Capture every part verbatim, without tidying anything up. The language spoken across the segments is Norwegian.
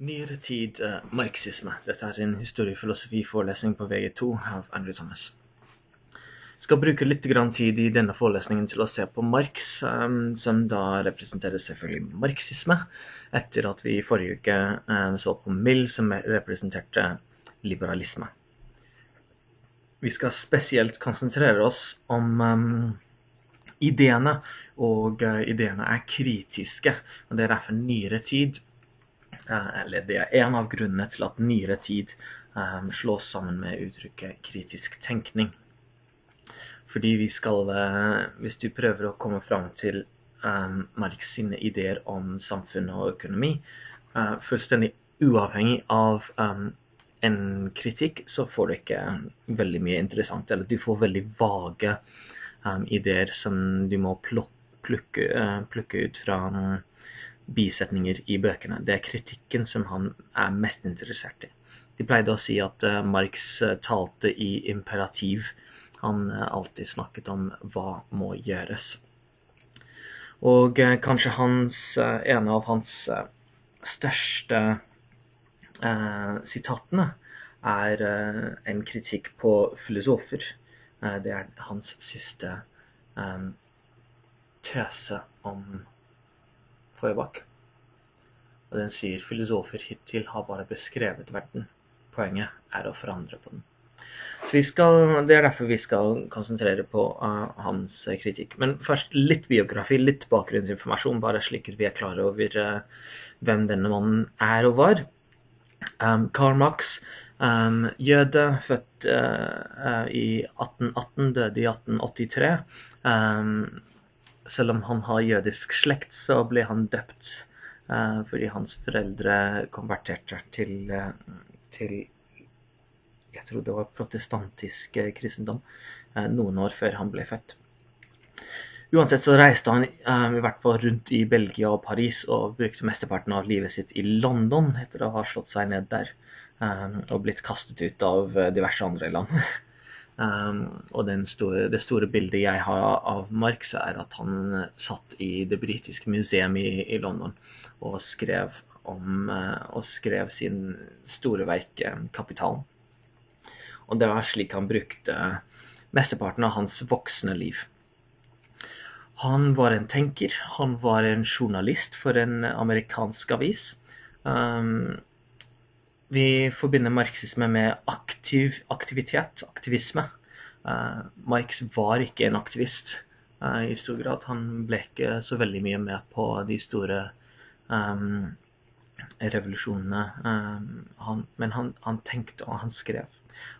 Nyere tid uh, marxisme. Dette er en historiefilosofi-forelesning på V G to av Andrew Thomas. Jeg skal bruke litt grann tid i denne forelesningen til å se på Marx, um, som da representerer selvfølgelig marxisme, etter at vi i forrige uke um, så på Mill, som representerte liberalisme. Vi skal spesielt konsentrere oss om um, ideene, og uh, ideene er kritiske, og det er derfor nyere tid. Eller det er en av grunnene til at nyere tid um, slås sammen med uttrykket kritisk tenkning. Fordi vi skal, uh, hvis du prøver å komme fram til um, Marx sine ideer om samfunn og økonomi, uh, fullstendig uavhengig av um, en kritikk, så får du ikke veldig mye interessant, eller du får veldig vage um, ideer som du må plukke, uh, plukke ut fra um, bisetninger i bøkene. Det er kritikken som han er mest interessert i. De pleide å si at uh, Marx talte i imperativ. Han uh, alltid snakket om hva må gjøres. Og uh, kanskje hans, uh, en av hans uh, største uh, sitatene er uh, en kritikk på filosofer. Uh, det er hans siste um, tese om Bak. Og den sier filosofer hittil har bare beskrevet verden. Poenget er å forandre på den. Så vi skal, det er derfor vi skal konsentrere på uh, hans kritikk. Men først litt biografi, litt bakgrunnsinformasjon, bare slik at vi er klare over uh, hvem denne mannen er og var. Um, Karl Marx, um, jøde, født uh, uh, i atten atten, døde i atten åttitre. Um, Selv om han har jødisk slekt, så ble han døpt uh, fordi hans foreldre konverterte til, til, jeg tror det var protestantisk kristendom, uh, noen år før han ble født. Uansett så reiste han uh, i hvert fall rundt i Belgia og Paris, og brukte mesteparten av livet sitt i London etter å ha slått seg ned der, um, og blitt kastet ut av diverse andre land. Um, og den store, det store bildet jeg har av Marx er at han satt i det britiske museum i, i London og skrev, om, uh, og skrev sin store verk Kapitalen. Og det var slik han brukte mesteparten av hans voksne liv. Han var en tenker, han var en journalist for en amerikansk avis. Um, Vi forbinder marxisme med aktiv aktivitet, aktivisme. Uh, Marx var ikke en aktivist uh, i stor grad. Han ble ikke så veldig mye med på de store um, revolusjonene. Um, han, men han, han tenkte og han skrev.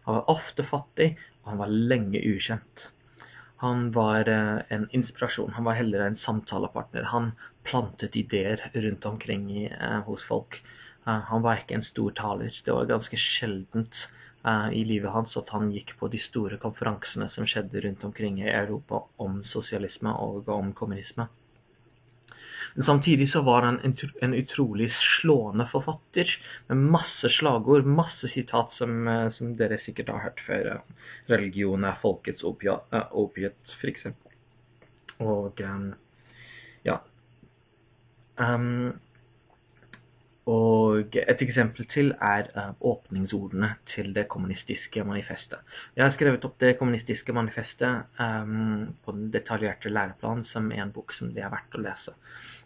Han var ofte fattig, og han var lenge ukjent. Han var uh, en inspirasjon, han var heller en samtalepartner. Han plantet ideer rundt omkring i, uh, hos folk. Uh, han var ikke en stor taler. Det var ganske sjeldent uh, i livet hans at han gikk på de store konferansene som skjedde rundt omkring i Europa om sosialisme og om kommunisme. Men samtidig så var han en, en utrolig slående forfatter, med masse slagord, masse sitat som, uh, som dere sikkert har hørt før. Uh, religion er folkets opiat, uh, opiat for eksempel. Og um, ja... Um, Og et eksempel til er uh, åpningsordene til det kommunistiske manifestet. Jeg har skrevet opp det kommunistiske manifestet um, på den detaljerte læreplanen, som er en bok som det er verdt å lese.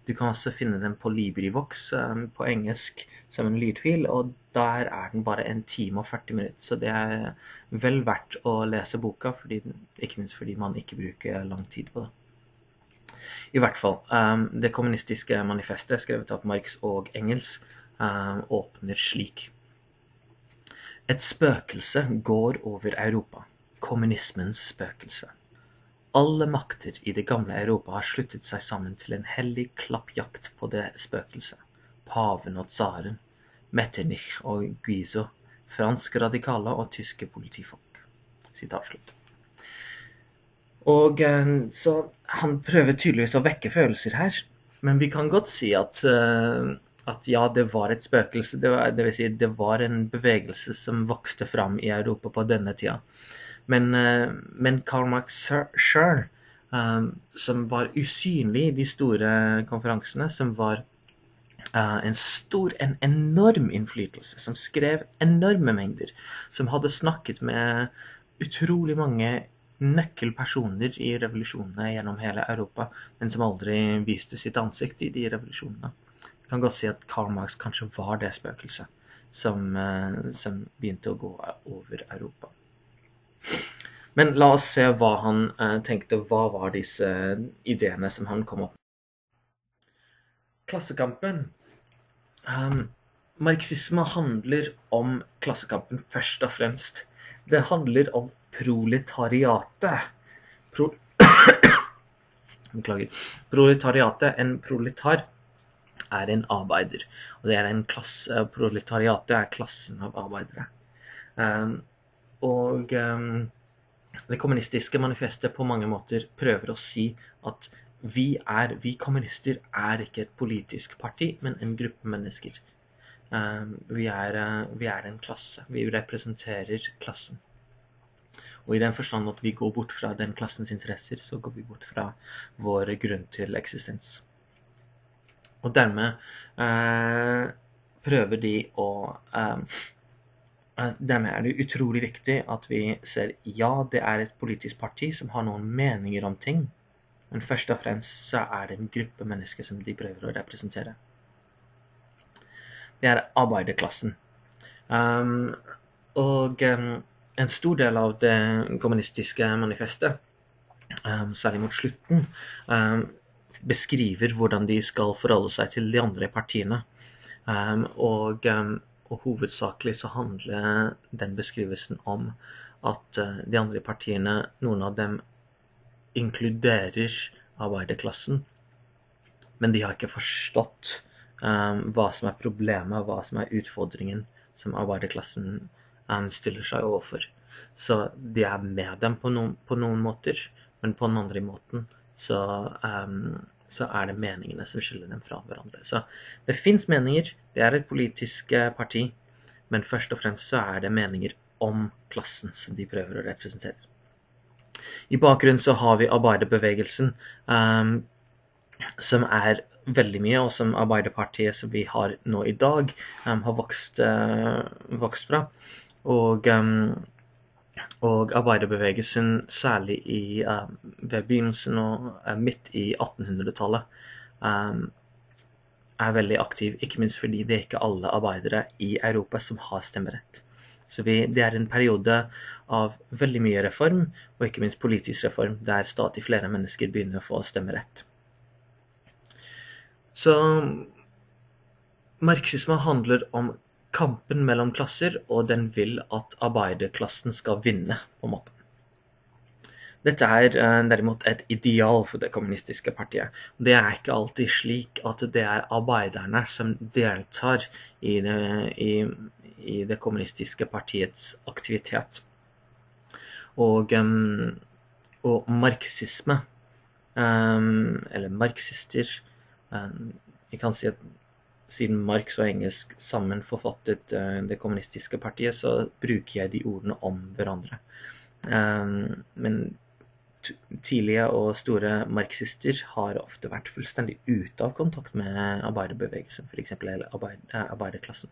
Du kan også finne den på LibriVox um, på engelsk som en lydfil, og der er den bare en time og førti minutter. Så det er vel verdt å lese boka, fordi, ikke minst fordi man ikke bruker lang tid på det. I hvert fall, um, det kommunistiske manifestet, skrevet av Marx og Engels, um, åpner slik. Et spøkelse går over Europa, kommunismens spøkelse. Alle makter i det gamle Europa har sluttet seg sammen til en hellig klappjakt på det spøkelset. Paven og tsaren, Metternich og Guiso, franske radikale og tyske politifolk. Sitat slutt. Og så han prøver tydeligvis å vekke følelser her, men vi kan godt si at, at ja, det var et spøkelse, det, var, det vil si det var en bevegelse som vokste fram i Europa på denne tida. Men, men Karl Marx selv, som var usynlig i de store konferansene, som var en stor, en enorm innflytelse, som skrev enorme mengder, som hadde snakket med utrolig mange nøkkelpersoner i revolusjonene gjennom hele Europa, men som aldri viste sitt ansikt i de revolusjonene. Jeg kan godt si at Karl Marx kanskje var det spøkelset som, som begynte å gå over Europa. Men la oss se hva han tenkte, hva var disse ideene som han kom opp med. Klassekampen. Um, marxisme handler om klassekampen først og fremst. Det handler om proletariatet. Pro Beklager. Proletariatet, en proletar, er en arbeider. Og det er en klasse, proletariatet er klassen av arbeidere. Um, og um, det kommunistiske manifestet på mange måter prøver å si at Vi, er, vi kommunister er ikke et politisk parti, men en gruppe mennesker. Vi er, vi er en klasse. Vi representerer klassen. Og i den forstand at vi går bort fra den klassens interesser, så går vi bort fra vår grunn til eksistens. Og dermed eh, prøver de å... Eh, Dermed er det utrolig viktig at vi ser, ja, det er et politisk parti som har noen meninger om ting, men først og fremst så er det en gruppe mennesker som de prøver å representere. Det er arbeiderklassen. Um, og um, en stor del av det kommunistiske manifestet, um, særlig mot slutten, um, beskriver hvordan de skal forholde seg til de andre partiene. Um, og, um, og hovedsakelig så handler den beskrivelsen om at uh, de andre partiene, noen av dem, inkluderer arbeiderklassen, men de har ikke forstått um, hva som er problemet, hva som er utfordringen som arbeiderklassen um, stiller seg overfor. Så de er med dem på noen, på noen måter, men på den andre måten så, um, så er det meningene som skiller dem fra hverandre. Så det finnes meninger, det er et politisk parti, men først og fremst så er det meninger om klassen som de prøver å representere. I bakgrunnen så har vi arbeiderbevegelsen, um, som er veldig mye, og som arbeiderpartiet som vi har nå i dag, um, har vokst, uh, vokst fra. Og, um, og arbeiderbevegelsen, særlig i, um, ved begynnelsen og uh, midt i attenhundretallet, um, er veldig aktiv, ikke minst fordi det er ikke alle arbeidere i Europa som har stemmerett. Så vi, det er en periode av veldig mye reform, og ikke minst politisk reform, der stadig flere mennesker begynner å få stemmerett. Så marxisme handler om kampen mellom klasser, og den vil at arbeiderklassen skal vinne, på en måte. Dette er derimot et ideal for det kommunistiske partiet. Det er ikke alltid slik at det er arbeiderne som deltar i det, i, i det kommunistiske partiets aktivitet. Og, og marxisme, eller marxister, jeg kan si at siden Marx og Engels sammen forfattet det kommunistiske partiet, så bruker jeg de ordene om hverandre. Men tidlige og store marxister har ofte vært fullstendig ute av kontakt med arbeiderbevegelsen, for eksempel, eller arbeiderklassen.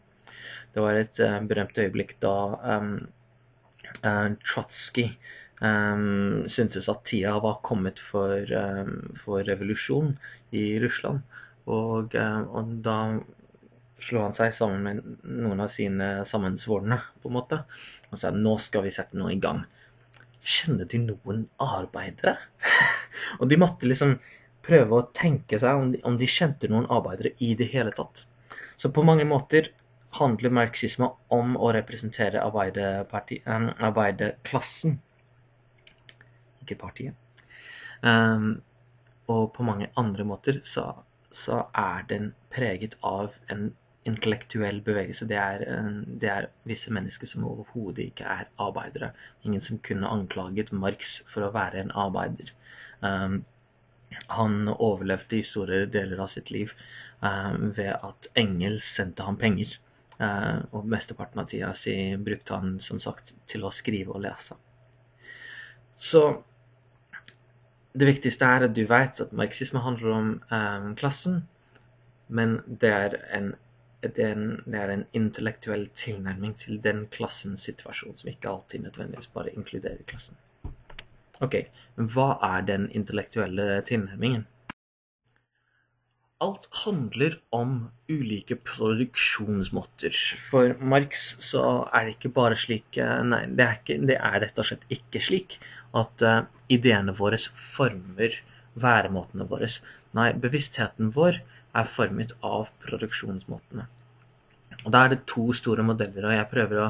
Det var et uh, berømt øyeblikk da um, uh, Trotsky um, syntes at tida var kommet for, um, for revolusjon i Russland, og, uh, og da slo han seg sammen med noen av sine sammensvorne, på en måte, og sa nå skal vi sette noe i gang. Kjenner de noen arbeidere? Og de måtte liksom prøve å tenke seg om de, om de kjente noen arbeidere i det hele tatt. Så på mange måter handler marxisme om å representere arbeiderklassen, ikke partiet. Um, og på mange andre måter så, så er den preget av en intellektuell bevegelse. Det er, det er visse mennesker som overhodet ikke er arbeidere. Ingen som kunne anklaget Marx for å være en arbeider. Um, han overlevde i store deler av sitt liv um, ved at Engel sendte ham penger. Uh, og mesteparten av tida si brukte han, som sagt, til å skrive og lese. Så det viktigste er at du vet at marxisme handler om um, klassen. men det er en, det er en, det er en intellektuell tilnærming til den klassens situasjon som ikke alltid nødvendigvis bare inkluderer klassen. Ok, hva er den intellektuelle tilnærmingen? Alt handler om ulike produksjonsmåter. For Marx så er det ikke bare slik, nei, det er, ikke, det er rett og slett ikke slik at uh, ideene våre former væremåtene våre. Nei, bevisstheten vår er formet av produksjonsmåtene. Og da er det to store modeller, og jeg prøver å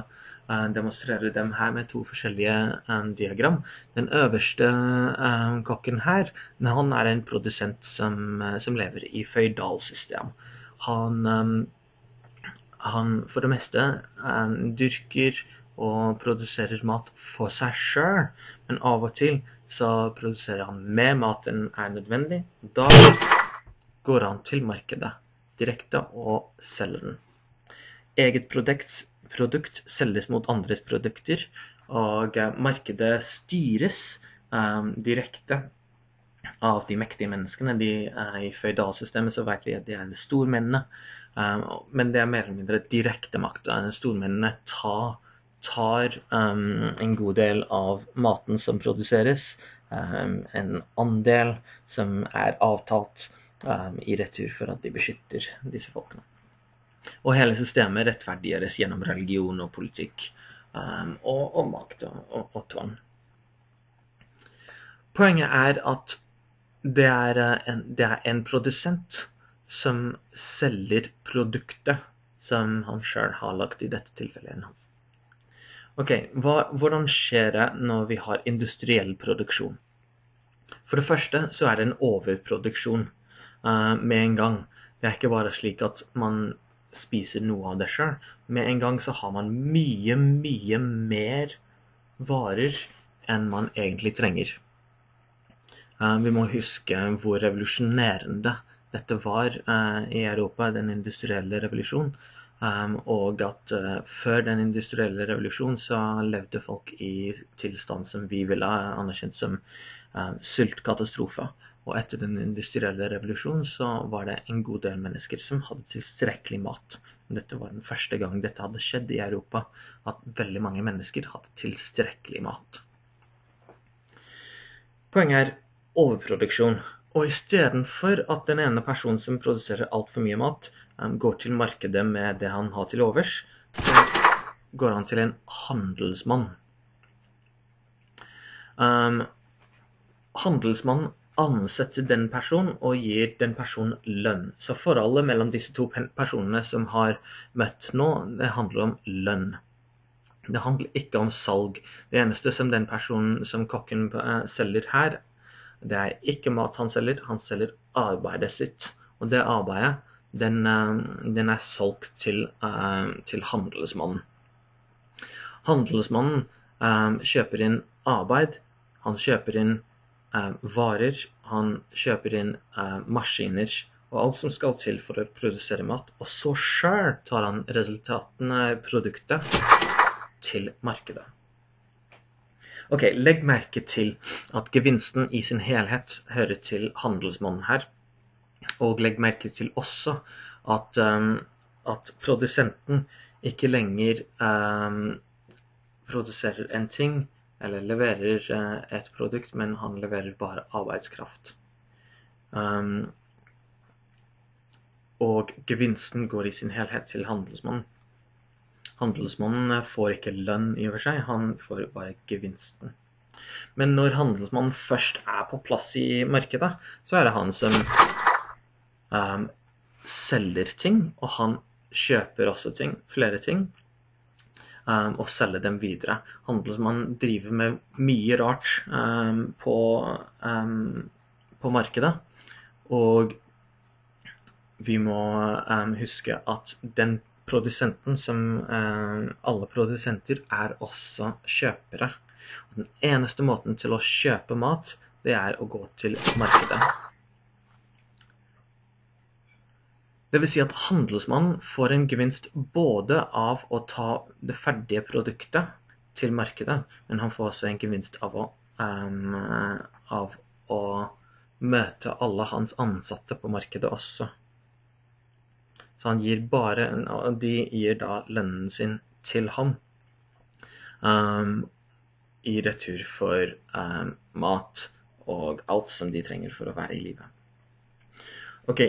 uh, demonstrere dem her med to forskjellige uh, diagram. Den øverste uh, kokken her, han er en produsent som, uh, som lever i føydalsystem. Han, um, han for det meste uh, dyrker og produserer mat for seg selv, men av og til så produserer han mer mat enn er nødvendig. Da går han til markedet direkte og selger den. Eget produkt, produkt selges mot andres produkter, og markedet styres um, direkte av de mektige menneskene. De, uh, I føydalsystemet så vet vi at de er stormennene, um, men det er mer eller mindre direkte makt. Stormennene tar tar um, en god del av maten som produseres, um, en andel som er avtalt um, i retur for at de beskytter disse folkene. Og hele systemet rettferdiggjøres gjennom religion og politikk um, og, og makt og, og, og tvang. Poenget er at det er en, det er en produsent som selger produktet som han selv har lagt, i dette tilfellet en hånd. Ok, hva, hvordan skjer det når vi har industriell produksjon? For det første så er det en overproduksjon uh, med en gang. Det er ikke bare slik at man spiser noe av det selv. Med en gang så har man mye, mye mer varer enn man egentlig trenger. Uh, vi må huske hvor revolusjonerende dette var uh, i Europa, den industrielle revolusjonen. Um, og at uh, før den industrielle revolusjonen så levde folk i tilstand som vi ville ha anerkjent som uh, sultkatastrofe. Og etter den industrielle revolusjonen så var det en god del mennesker som hadde tilstrekkelig mat. Dette var den første gang dette hadde skjedd i Europa, at veldig mange mennesker hadde tilstrekkelig mat. Poenget er overproduksjon. Og i stedet for at den ene personen som produserer alt for mye mat, um, går til markedet med det han har til overs, så går han til en handelsmann. Um, handelsmann ansetter den personen og gir den personen lønn. Så forholdet mellom disse to personene som har møtt nå, det handler om lønn. Det handler ikke om salg. Det eneste som den personen som kokken uh, selger her, det er ikke mat han selger, han selger arbeidet sitt. Og det arbeidet, den, den er solgt til, til handelsmannen. Handelsmannen um, kjøper inn arbeid, han kjøper inn um, varer, han kjøper inn um, maskiner og alt som skal til for å produsere mat. Og så selv tar han resultatene, produktet, til markedet. Ok, legg merke til at gevinsten i sin helhet hører til handelsmannen her. Og legg merke til også at, um, at produsenten ikke lenger um, produserer en ting, eller leverer uh, et produkt, men han leverer bare arbeidskraft. Um, og gevinsten går i sin helhet til handelsmannen. Handelsmannen får ikke lønn i og for seg, han får bare gevinsten. Men når handelsmannen først er på plass i markedet, så er det han som um, selger ting, og han kjøper også ting, flere ting, um, og selger dem videre. Handelsmannen driver med mye rart um, på, um, på markedet, og vi må um, huske at den produsenten, som eh, alle produsenter, er også kjøpere. Og den eneste måten til å kjøpe mat, det er å gå til markedet. Det vil si at handelsmannen får en gevinst både av å ta det ferdige produktet til markedet, men han får også en gevinst av å, eh, av å møte alle hans ansatte på markedet også. Så han gir bare, de gir da lønnen sin til ham um, i retur for um, mat og alt som de trenger for å være i livet. Ok,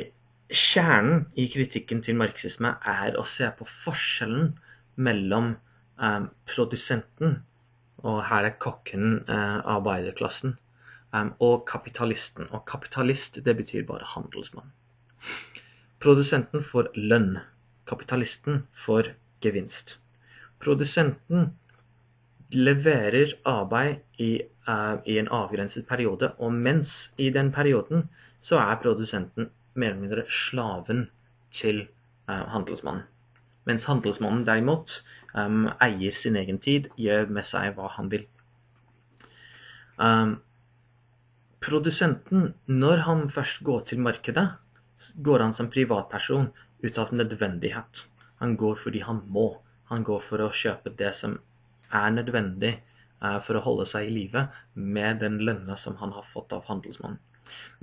kjernen i kritikken til marxisme er å se på forskjellen mellom um, produsenten, og her er kokken, uh, arbeiderklassen, um, og kapitalisten. Og kapitalist, det betyr bare handelsmann. Produsenten får lønn, kapitalisten får gevinst. Produsenten leverer arbeid i, uh, i en avgrenset periode, og mens i den perioden så er produsenten mer eller mindre slaven til uh, handelsmannen. Mens handelsmannen derimot um, eier sin egen tid, gjør med seg hva han vil. Um, produsenten, når han først går til markedet, går han som privatperson ut av nødvendighet. Han går fordi han må. Han går for å kjøpe det som er nødvendig eh, for å holde seg i live med den lønna som han har fått av handelsmannen.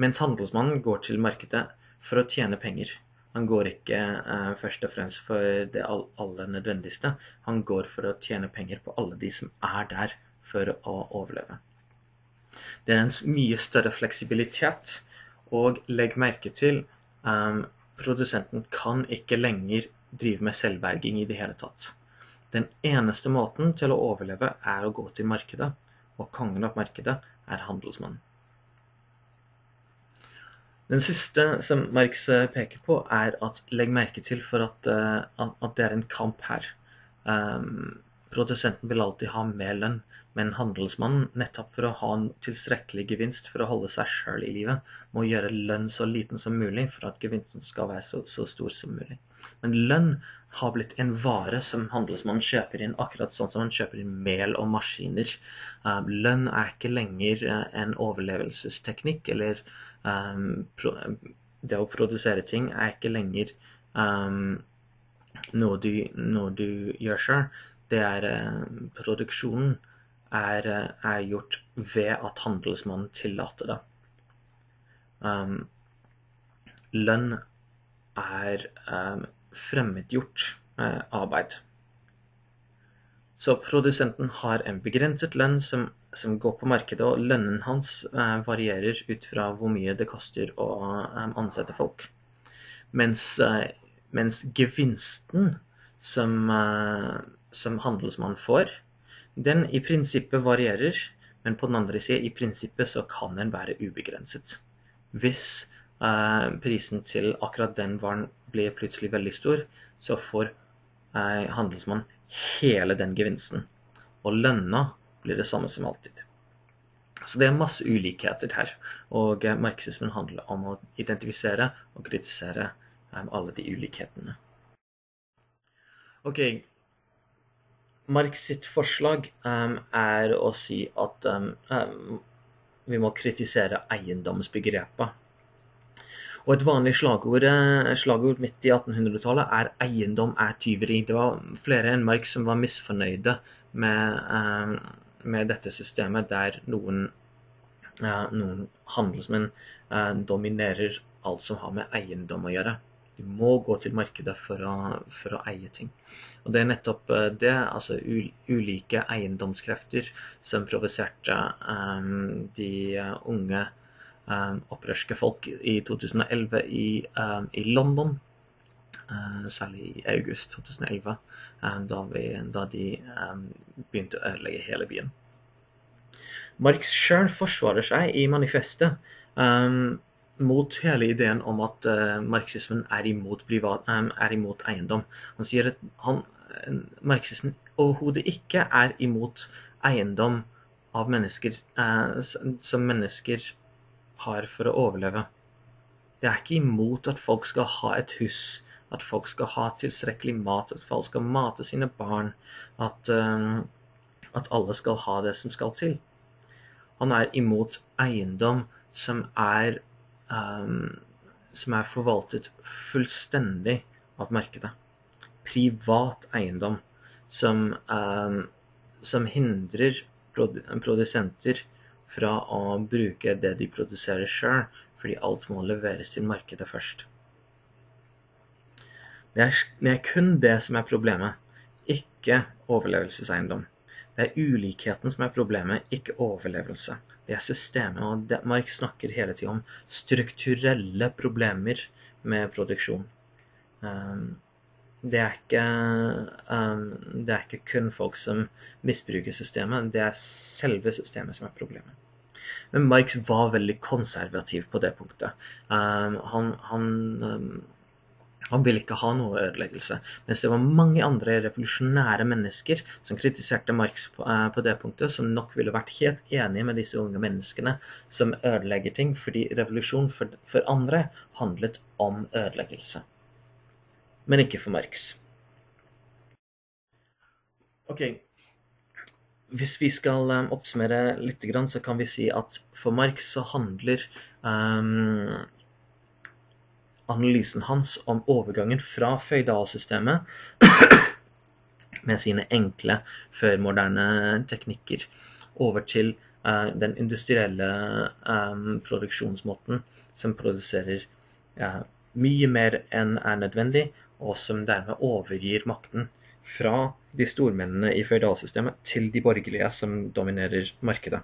Mens handelsmannen går til markedet for å tjene penger. Han går ikke eh, først og fremst for det all, aller nødvendigste. Han går for å tjene penger på alle de som er der for å overleve. Det er en mye større fleksibilitet, og legg merke til Um, produsenten kan ikke lenger drive med selvberging i det hele tatt. Den eneste måten til å overleve er å gå til markedet, og kongen av markedet er handelsmannen. Den siste som Marx peker på er at legg merke til for at, uh, at det er en kamp her. Um, produsenten vil alltid ha mer lønn, men handelsmannen, nettopp for å ha en tilstrekkelig gevinst for å holde seg selv i livet, må gjøre lønn så liten som mulig for at gevinsten skal være så, så stor som mulig. Men lønn har blitt en vare som handelsmannen kjøper inn, akkurat sånn som han kjøper inn mel og maskiner. Lønn er ikke lenger en overlevelsesteknikk, eller um, pro, det å produsere ting er ikke lenger um, noe, du, noe du gjør selv. Det er um, produksjonen. Er, er gjort ved at handelsmannen tillater det. Um, lønn er um, fremmedgjort uh, arbeid. Så produsenten har en begrenset lønn som, som går på markedet, og lønnen hans uh, varierer ut fra hvor mye det koster å um, ansette folk. Mens, uh, mens gevinsten som, uh, som handelsmannen får, den i prinsippet varierer, men på den andre siden, i prinsippet så kan den være ubegrenset. Hvis eh, prisen til akkurat den varen blir plutselig veldig stor, så får eh, handelsmannen hele den gevinsten. Og lønna blir det samme som alltid. Så det er masse ulikheter her, og eh, marxismen handler om å identifisere og kritisere eh, alle de ulikhetene. Ok, Marx sitt forslag um, er å si at um, vi må kritisere eiendomsbegrepet. Og et vanlig slagord, slagord midt i attenhundretallet er eiendom er tyveri. Det var flere enn Marx som var misfornøyde med, um, med dette systemet der noen, uh, noen handelsmenn uh, dominerer alt som har med eiendom å gjøre. Vi må gå til markedet for å, for å eie ting. Og det er nettopp det, altså ulike eiendomskrefter som provoserte um, de unge um, opprørske folk i to tusen og elleve i, um, i London, uh, særlig i august to tusen og elleve, um, da, vi, da de um, begynte å ødelegge hele byen. Marx selv forsvarer seg i manifestet um, mot hele ideen om at uh, marxismen er imot, privat, um, er imot eiendom. Han sier at han, marxismen overhodet ikke er imot eiendom av mennesker, uh, som mennesker har for å overleve. Det er ikke imot at folk skal ha et hus, at folk skal ha tilstrekkelig mat, at folk skal mate sine barn, at, um, at alle skal ha det som skal til. Han er imot eiendom som er Um, som er forvaltet fullstendig av markedet. Privat eiendom som, um, som hindrer produ produsenter fra å bruke det de produserer selv, fordi alt må leveres til markedet først. Det er, det er kun det som er problemet, ikke overlevelseseiendom. Det er ulikheten som er problemet, ikke overlevelse. Det er systemet, og det, Marx snakker hele tiden om strukturelle problemer med produksjon. Um, det, er ikke, um, det er ikke kun folk som misbruker systemet, det er selve systemet som er problemet. Men Marx var veldig konservativ på det punktet. Um, han... han um, Han ville ikke ha noe ødeleggelse, mens det var mange andre revolusjonære mennesker som kritiserte Marx på, eh, på det punktet, som nok ville vært helt enige med disse unge menneskene som ødelegger ting, fordi revolusjon for, for andre handlet om ødeleggelse. Men ikke for Marx. Ok, hvis vi skal um, oppsummere litt, så kan vi si at for Marx så handler... Um, analysen hans om overgangen fra føydalsystemet med sine enkle førmoderne teknikker over til uh, den industrielle um, produksjonsmåten som produserer uh, mye mer enn er nødvendig, og som dermed overgir makten fra de stormennene i føydalsystemet til de borgerlige som dominerer markedet.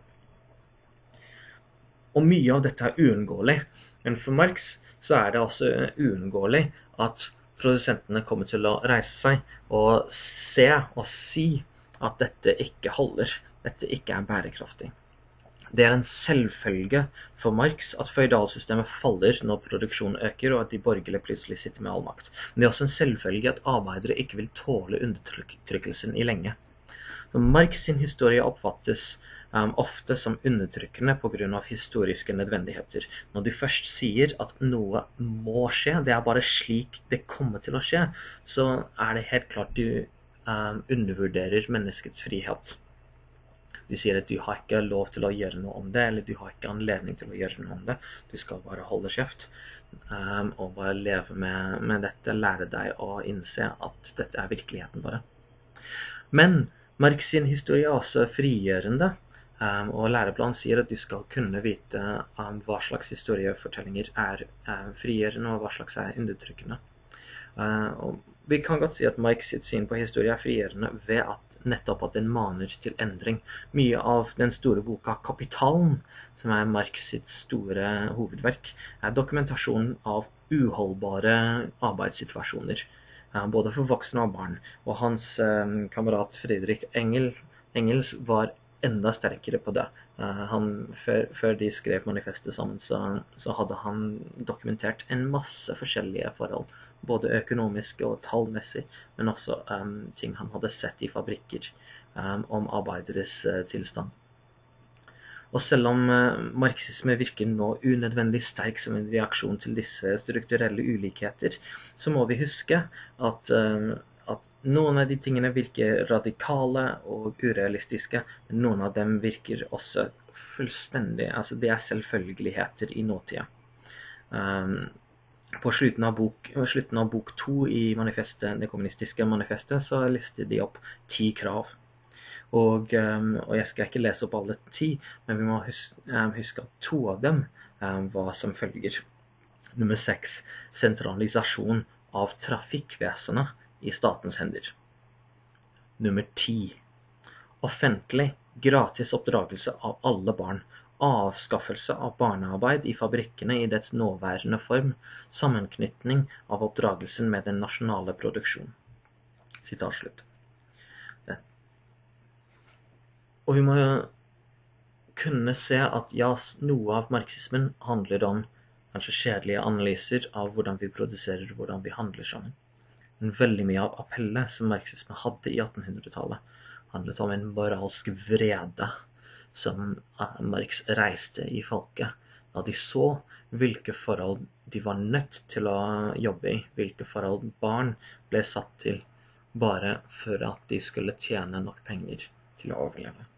Og mye av dette er uunngåelig, men for Marx så er det også uunngåelig at produsentene kommer til å reise seg og se og si at dette ikke holder, dette ikke er bærekraftig. Det er en selvfølge for Marx at føydalsystemet faller når produksjonen øker, og at de borgerlige plutselig sitter med all makt. Men det er også en selvfølge at arbeidere ikke vil tåle undertrykkelsen i lenge. Så Marx sin historie oppfattes Um, ofte som undertrykkende på grunn av historiske nødvendigheter. Når de først sier at noe må skje, det er bare slik det kommer til å skje, så er det helt klart du um, undervurderer menneskets frihet. Du sier at du har ikke lov til å gjøre noe om det, eller du har ikke anledning til å gjøre noe om det. Du skal bare holde kjeft um, og bare leve med, med dette, lære deg å innse at dette er virkeligheten bare. Men Marx sin historie er også frigjørende. Um, og læreplan sier at du skal kunne vite um, hva slags historiefortellinger er um, frigjørende, og hva slags er undertrykkende. Uh, vi kan godt si at Marx sitt syn på historie er frigjørende ved at nettopp at den maner til endring. Mye av den store boka Kapitalen, som er Marx sitt store hovedverk, er dokumentasjonen av uholdbare arbeidssituasjoner, uh, både for voksne og barn. Og hans um, kamerat Friedrich Engel, Engels var enda sterkere på det. Uh, han, før, før de skrev manifestet sammen, så, så hadde han dokumentert en masse forskjellige forhold, både økonomiske og tallmessig, men også um, ting han hadde sett i fabrikker um, om arbeideres uh, tilstand. Og selv om uh, marxisme virker nå unødvendig sterk som en reaksjon til disse strukturelle ulikheter, så må vi huske at uh, noen av de tingene virker radikale og urealistiske, men noen av dem virker også fullstendig, altså det er selvfølgeligheter i nåtida. Um, på slutten av, bok, slutten av bok to i det kommunistiske manifestet så lister de opp ti krav. Og, um, og jeg skal ikke lese opp alle ti, men vi må huske, um, huske at to av dem um, var som følger. Nummer seks, sentralisasjon av trafikkvesenet i statens hender. Nummer ti. Offentlig, gratis oppdragelse av alle barn. Avskaffelse av barnearbeid i fabrikkene i dets nåværende form. Sammenknytning av oppdragelsen med den nasjonale produksjonen. Sitat slutt. Det. Og vi må kunne se at ja, noe av marxismen handler om kanskje kjedelige analyser av hvordan vi produserer, hvordan vi handler sammen. Men veldig mye av appellet som marxismen hadde i attenhundretallet handlet om en moralsk vrede som Marx reiste i folket, da de så hvilke forhold de var nødt til å jobbe i, hvilke forhold barn ble satt til bare for at de skulle tjene nok penger til å overleve.